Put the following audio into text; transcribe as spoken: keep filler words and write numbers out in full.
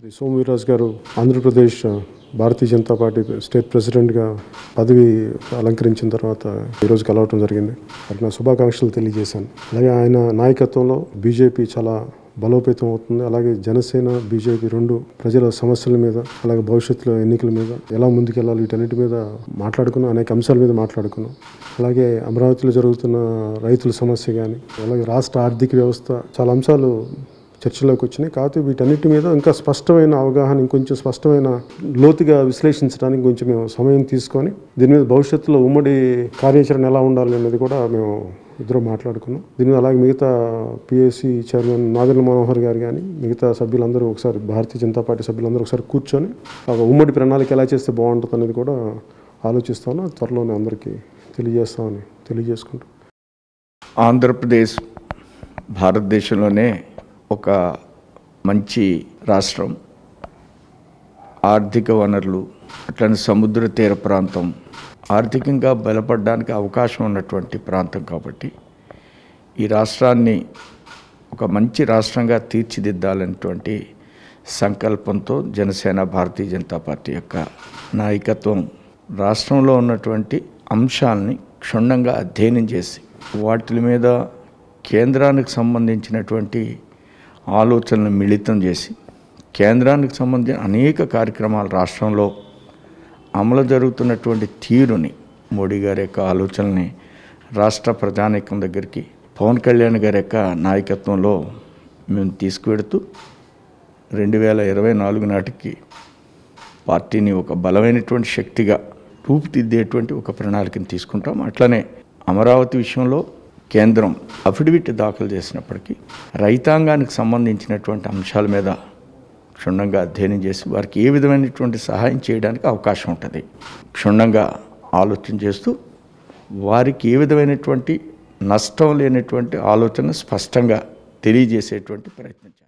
శ్రీ సోము వీర్రాజు గారు Andhra Pradesh Bharatiya Janata party state ప్రెసిడెంట్గా పదవి అలంకరించిన తర్వాత ఈరోజు కలవటం జరిగింది. వారికి నా శుభాకాంక్షలు తెలియజేశాను. అలాగే ఆయన నాయకత్వంలో బీజేపీ చాలా బలోపేతం అవుతుంది. అలాగే జనసేన బీజేపీ రెండు ప్రజల సమస్యల మీద అలాగే భవిష్యత్తులో ఎన్నికల మీద ఎలా ముందుకెళ్ళాలి వీటన్నిటి మీద మాట్లాడుకున్నాం, అనేక అంశాల మీద మాట్లాడుకున్నాం. అలాగే అమరావతిలో జరుగుతున్న రైతుల సమస్య కానీ అలాగే రాష్ట్ర ఆర్థిక వ్యవస్థ చాలా అంశాలు చర్చలోకి వచ్చినాయి. కాకపోతే వీటన్నిటి మీద ఇంకా స్పష్టమైన అవగాహన ఇంకొంచెం స్పష్టమైన లోతుగా విశ్లేషించడానికి కొంచెం మేము సమయం తీసుకొని దీని మీద భవిష్యత్తులో ఉమ్మడి కార్యాచరణ ఎలా ఉండాలి అనేది కూడా మేము ఇద్దరు మాట్లాడుకున్నాం. దీని మీద అలాగే మిగతా పిఏసీ చైర్మన్ నాగేంద్ర మనోహర్ గారు కానీ మిగతా సభ్యులందరూ ఒకసారి భారతీయ జనతా పార్టీ సభ్యులందరూ ఒకసారి కూర్చొని ఒక ఉమ్మడి ప్రణాళిక ఎలా చేస్తే బాగుంటుంది అనేది కూడా ఆలోచిస్తాను. త్వరలోనే అందరికీ తెలియజేస్తామని తెలియజేసుకుంటాం. ఆంధ్రప్రదేశ్ భారతదేశంలోనే ఒక మంచి రాష్ట్రం, ఆర్థిక వనరులు అట్లానే సముద్ర తీర ప్రాంతం, ఆర్థికంగా బలపడడానికి అవకాశం ఉన్నటువంటి ప్రాంతం. కాబట్టి ఈ రాష్ట్రాన్ని ఒక మంచి రాష్ట్రంగా తీర్చిదిద్దాలనేటువంటి సంకల్పంతో జనసేన భారతీయ జనతా పార్టీ యొక్క నాయకత్వం రాష్ట్రంలో ఉన్నటువంటి అంశాలని క్షుణ్ణంగా అధ్యయనం చేసి వాటి మీద కేంద్రానికి సంబంధించినటువంటి ఆలోచనలు మిళితం చేసి కేంద్రానికి సంబంధించిన అనేక కార్యక్రమాలు రాష్ట్రంలో అమలు జరుగుతున్నటువంటి తీరుని, మోడీ గారి యొక్క ఆలోచనని రాష్ట్ర ప్రజానీకం దగ్గరికి పవన్ కళ్యాణ్ గారి యొక్క నాయకత్వంలో మేము తీసుకువెడుతూ రెండు వేల ఇరవై నాలుగు నాటికి పార్టీని ఒక బలమైనటువంటి శక్తిగా రూపుదిద్దేటువంటి ఒక ప్రణాళికను తీసుకుంటాం. అట్లనే అమరావతి విషయంలో కేంద్రం అఫిడవిట్ దాఖలు చేసినప్పటికీ రైతాంగానికి సంబంధించినటువంటి అంశాల మీద క్షుణ్ణంగా అధ్యయనం చేసి వారికి ఏ విధమైనటువంటి సహాయం చేయడానికి అవకాశం ఉంటుంది క్షుణ్ణంగా ఆలోచన చేస్తూ వారికి ఏ విధమైనటువంటి నష్టం లేనటువంటి ఆలోచన స్పష్టంగా తెలియజేసేటువంటి ప్రయత్నం చేస్తాం.